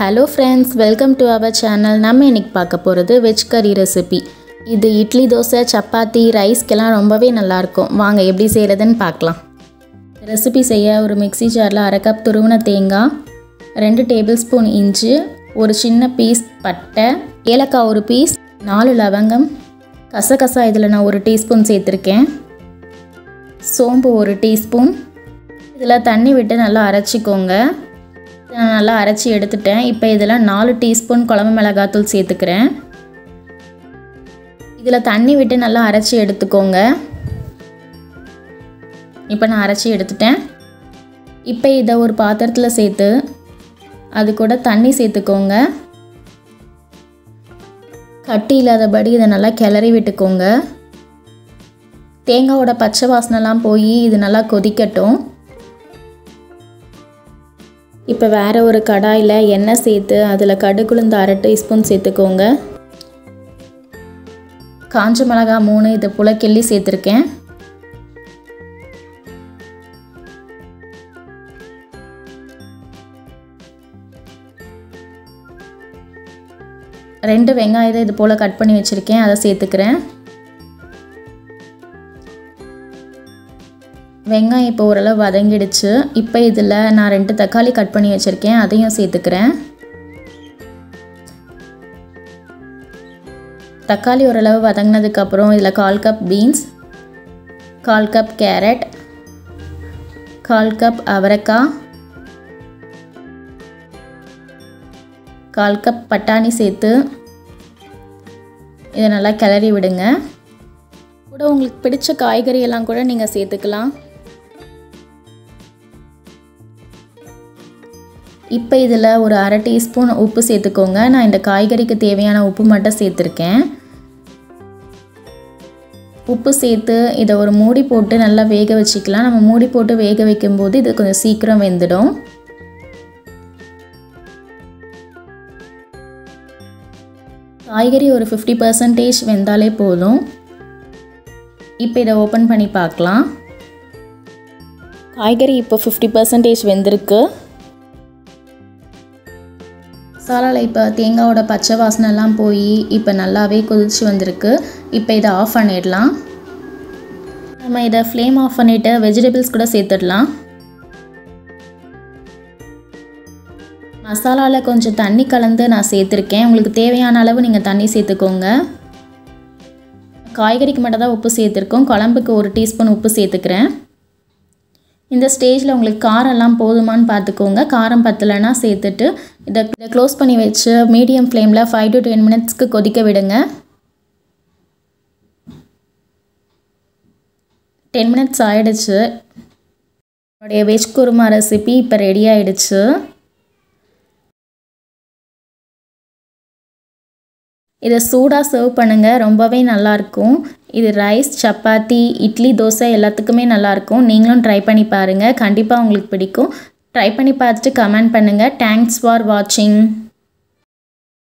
hello friends welcome to our channel नाम इनक्कु पार्क्क पोरुदु veg curry recipe இது இட்லி தோசை சப்பாத்தி ரைஸ்க்கெல்லாம் ரொம்பவே நல்லா இருக்கும் வாங்க எப்படி செய்யறதுன்னு பார்க்கலாம் ரெசிபி செய்ய ஒரு மிக்ஸி ஜார்ல 1/2 கப் துருவன தேங்காய் 2 டேபிள்ஸ்பூன் இஞ்சி ஒரு சின்ன பீஸ் பட்டை ஏலக்காய் ஒரு பீஸ் 4 லவங்கம் கசகசா இதல நான் 1 டீஸ்பூன் சேர்த்திருக்கேன் சோம்பு 1 டீஸ்பூன் இதல தண்ணி விட்டு நல்லா அரைச்சுக்கோங்க நல்லா அரைச்சி எடுத்துட்டேன் இப்போ இதல 4 டீஸ்பூன் குழம்பு மிளகாய் தூள் சேர்த்துக்கிறேன் इला तन्नी विट्टु नल्ला अरच्ची एडुत्तुकोंग इप्पो नान अरच्ची एडुत्तुट्टेन इप्पो इद ओरु पात्रत्तुल सेत्तु अदु कूड तन्नी सेत्तुकोंग कट्टी इल्लादपड़ी इद नल्ला किलरी विट्टुकोंग तेंगायोड पच्चै वासनै एल्लाम पोई इद नल्ला कोदिकट्टुम इप्पो वेर ओरु कडायिल एण्णेई सेत्तु अदुल कடுகு உளுந்து 1/2 டீஸ்பூன் சேத்துக்கோங்க காஞ்ச மிளகாய் 3 இது போல கிள்ளி சேர்த்திருக்கேன் ரெண்டு வெங்காயத்தை இது போல கட் பண்ணி வச்சிருக்கேன் அத சேர்த்துக்கிறேன் வெங்காயம் இப்போ ஓரளவு வதங்கிடுச்சு இப்போ இதுல நான் 2 தக்காளி கட் பண்ணி வச்சிருக்கேன் அதையும் சேர்த்துக்கிறேன் தக்காளி ஓரளவு வதங்கினதுக்கு அப்புறம் இதல 1/4 cup beans 1/4 cup carrot 1/4 cup அவரைக்காய் 1/4 கப் பட்டாணி சேர்த்து இத நல்லா கிளறி விடுங்க கூட உங்களுக்கு பிடிச்ச காய்கறி எல்லாம் கூட நீங்க சேர்த்துக்கலாம் இப்போ இதல ஒரு 1/2 டீஸ்பூன் உப்பு சேர்த்துக்கோங்க நான் இந்த காய்கறிக்கு தேவையான உப்பு மட்டும் சேர்த்திருக்கேன் உப்பு சேர்த்து இத ஒரு மூடி போட்டு நல்லா வேக வச்சிக்கலாம் நம்ம மூடி போட்டு வேக வைக்கும்போது இது கொஞ்சம் சீக்கிரம் வெந்துடும் காய்கறி ஒரு 50% வெந்தாலே போதும் இப்போ இத ஓபன் பண்ணி பார்க்கலாம் காய்கறி இப்போ 50% வெந்திருக்கு மசாலால இப்போ தேங்காயோட பச்சை வாசனை எல்லாம் போய் இப்போ நல்லாவே கொதிச்சு வந்திருக்கு இப்போ இத ஆஃப் பண்ணிடலாம் நம்ம இத ஃப்ளேம் ஆஃப் பண்ணிட்டு வெஜிடபிள்ஸ் கூட சேர்த்துடலாம் மசாலால கொஞ்சம் தண்ணி கலந்து நான் சேர்த்திருக்கேன் உங்களுக்கு தேவையான அளவு நீங்க தண்ணி சேர்த்துக்கோங்க காய்கறிக்கு மட்டும் தான் உப்பு சேர்த்திருக்கோம் குழம்புக்கு 1 டீஸ்பூன் உப்பு சேர்த்துக்கிறேன் இந்த ஸ்டேஜ்ல உங்களுக்கு காரம் எல்லாம் போதுமான்னு பாத்துக்கோங்க காரம் பத்தலனா சேர்த்துட்டு இத க்ளோஸ் பண்ணி வெச்சு மீடியம் ஃப்ளேம்ல 5 to 10 minutes க்கு கொதிக்க விடுங்க 10 minutes ஆயிடுச்சு நம்மளுடைய வெஜ் குருமா ரெசிபி இப்ப ரெடி ஆயிடுச்சு இத சூடா சர்வ் பண்ணுங்க ரொம்பவே நல்லா இருக்கும் இது ரைஸ் சப்பாத்தி இட்லி தோசை எல்லாத்துக்குமே நல்லா இருக்கும் நீங்களும் ட்ரை பண்ணி பாருங்க கண்டிப்பா உங்களுக்கு பிடிக்கும் ட்ரை பண்ணி பார்த்துட்டு கமெண்ட் பண்ணுங்க Thanks for watching